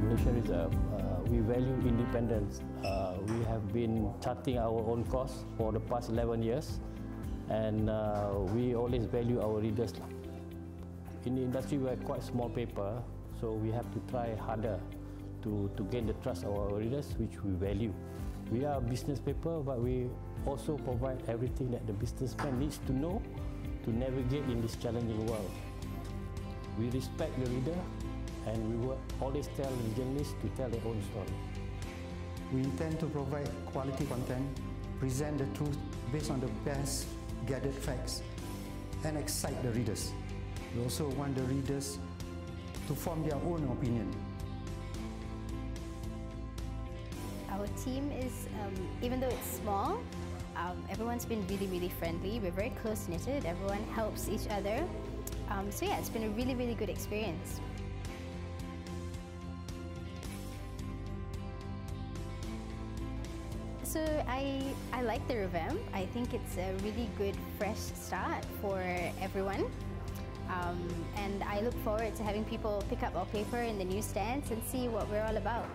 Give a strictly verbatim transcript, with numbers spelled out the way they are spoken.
Malaysian Reserve, uh, we value independence. Uh, we have been charting our own course for the past eleven years, and uh, we always value our readers. In the industry, we are quite small paper, so we have to try harder to, to gain the trust of our readers, which we value. We are a business paper, but we also provide everything that the businessman needs to know to navigate in this challenging world. We respect the reader, and we will always tell the journalists to tell their own story. We intend to provide quality content, present the truth based on the best gathered facts, and excite the readers. We also want the readers to form their own opinion. Our team is, um, even though it's small, um, everyone's been really, really friendly. We're very close-knitted. Everyone helps each other. Um, so yeah, it's been a really, really good experience. So I, I like the revamp. I think it's a really good fresh start for everyone. Um, and I look forward to having people pick up our paper in the newsstands and see what we're all about.